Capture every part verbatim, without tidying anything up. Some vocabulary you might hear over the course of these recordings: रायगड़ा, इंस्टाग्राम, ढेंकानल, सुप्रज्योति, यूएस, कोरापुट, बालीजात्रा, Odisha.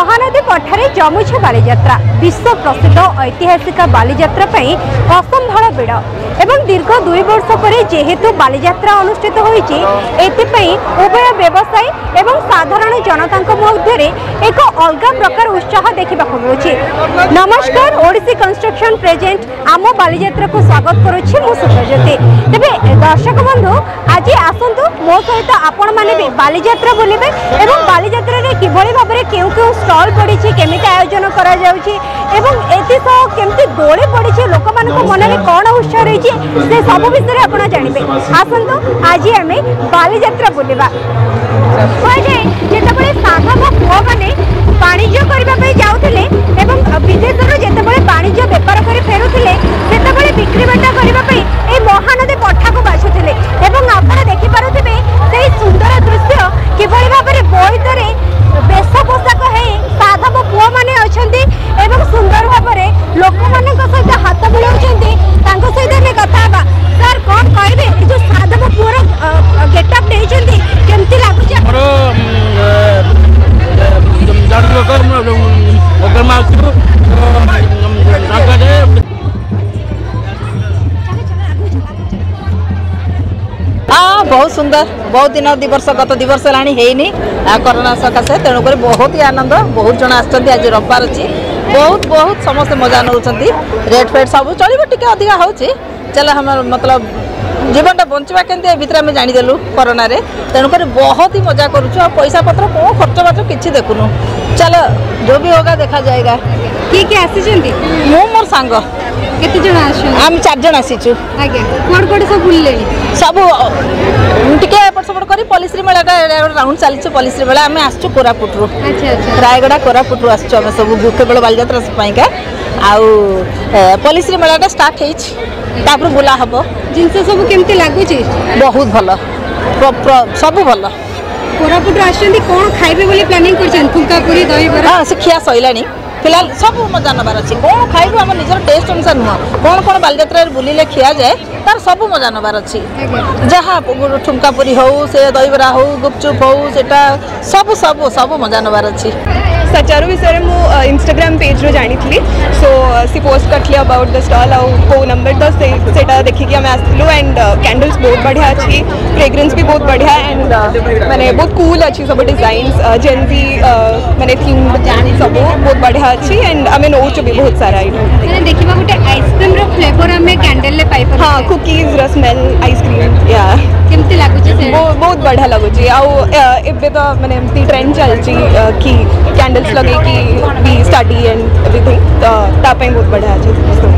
महानदी पठारे जमुछ बालीजात्रा विश्व प्रसिद्ध ऐतिहासिक बालीजात्रा पई असंभव भीड़ एवं दीर्घ दुई वर्ष पर जेहेतु बालीजात्रा अनुष्ठित होईची एतिपई उभय व्यवसायी एवं साधारण जनता मध्य एक अलग प्रकार उत्साह देखा मिलूँ। नमस्कार, ओडिसी कंस्ट्रक्शन प्रेजेंट आम बालीजात्रा को स्वागत करुच्ची मु सुप्रज्योति। तेज दर्शक बंधु आज आसतु मो सहित आपण मैंने भी बालीजात्रा बुलबे एवं बालीजात्रा किभली भाव में क्यों क्यों स्टॉल पड़ी केमी आयोजन करा एवं करती दोली पड़ी लोक मान मन में कौन उत्साह रही से सब विषय आप जानते आसतु आज आम बालीजात्रा बुलवा जिते साधव पुओ मैंने वाणिज्य करने जाते विदेश वाणिज्य बेपार कर फेरुले से बिक्री बेटा करने महानदी पठा को बाछुले आप देखिपे से सुंदर दृश्य किभली भाव में बोईतरे बेश पोशाक है साधव पुओ मैंने अच्छे एवं सुंदर भाव में लोक मान सहित हाथ मिलाऊंटे सहित आम कथा हाँ सर कौन कहे जो साधव पुओर गेटअप नहीं कमी लगुच हाँ बहुत सुंदर बहुत दिन दिवर्ष गत दिवर्ष है कोरोना सकाशे तेणुक बहुत ही आनंद बहुत जन आज रविवार अच्छी बहुत बहुत समस्त मजा नौ रेट फेट सब चलो टी अधिका हो चल हम मतलब जीवनटा बंचवा के भितर आम जाणीदेलु कोरोना तेणुक बहुत ही मजा करूँ पैसा पत्र कौ खर्च बाच कि देखुनु चल जो भी होगा देखा जाएगा। किए किए आसी मु मोर सांग आम चार जन आसीचु सब टी एपट सेपट कर पलिश्री मेलाटा राउंड चलती पलिश्री मेला आम आसचु कोरापुटरू रायगड़ा कोरापुटरू आसचु आम सब केवल बालीजात्रापाइका आउ पलिश्री मेलाटा स्टार्ट हो बुला हम जिनस सब केमती लगुच बहुत भल सब भल कोरापुट आसछन्ती कोन खाइबे बोली प्लानिंग करछन फुंका पूरी दही बरा हां सिखिया सइलानी फिलहाल सब मजा नबार अछि कोन खाइबे हम निजर टेस्ट अनुसार न कोन कोन बालीजात्रा बुलीले खिया जाय तार सब मजा नबार अछि जहा ठुमका पूरी हो से दही बरा हो गुपचुप हो सेटा सब सब सब मजा नबार अछि। सचारू विषय मु इंस्टाग्राम पेज रो जानी थी सो सी पोस्ट करली अबाउट द स्टॉल आउ को नंबर तो से सेटा देखि कि हम आसलु एंड कैंडल्स बहुत बढ़िया अछि फ्रेग्रेंस भी बहुत बढ़िया एंड माने बहुत कूल अछि सब डिजाइंस जेनजी माने थीम जानी सब बहुत बढ़िया अछि एंड हमें नोच भी बहुत सारा आइटम माने देखिबा गुटे आइसक्रीम रो फ्लेवर हमें कैंडल ले पाई पर हां कुकीज रो स्मेल आइसक्रीम या केमते लागो छै बहुत बढ़िया लागो छै आउ एबे तो माने एमती ट्रेंड चल छी कि कैंडल लगे कि बी स्टडी एंड एवरीथिंग तापाई बहुत बढ़िया अच्छे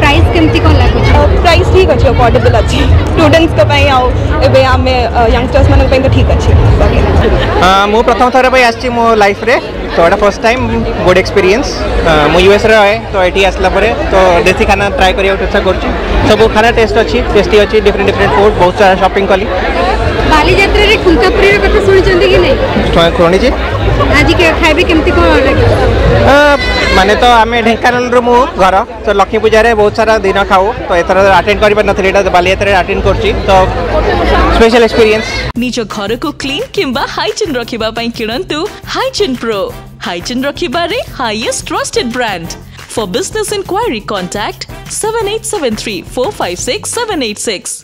प्राइस केमती कोन लागो प्राइस ठीक अच्छे अफोर्डेबल अच्छे स्टूडेंट्स को पई आओ एबे आमे यंगस्टर्स मन पई तो ठीक अच्छे हां मो प्रथम थरे पई आछी मो लाइफ रे तो एटा फर्स्ट टाइम गुड एक्सपीरियंस मो यूएस रे आए तो एटी आसला परे तो देसी खाना ट्राई करियो अच्छा करछु सब खाना टेस्ट अच्छी टेस्टी अच्छी डिफरेंट डिफरेंट फूड बहुत सारा शॉपिंग कली बालीजात्रा रे खुंकापुरी रे कथा सुनि चंदी कि नै कोनी जी आज के खाइबे केमती को माने तो आम ढेंकानल रो मु घर तो लक्ष्मी पूजा रे बहुत सारा दिन खाऊ तो एथर अटेंड करि पर नथलेटा बालीजात्रा अटेंड करची तो स्पेशल एक्सपीरियंस निज घर को क्लीन किंबा हाइजीन रखिबा पई किणंतु हाइजीन प्रो हाइजीन रखिबा रे highest trusted brand for business inquiry contact seven eight seven three four five six seven eight six.